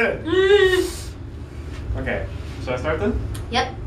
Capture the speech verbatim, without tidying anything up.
good. Mm. Okay, should I start then? Yep.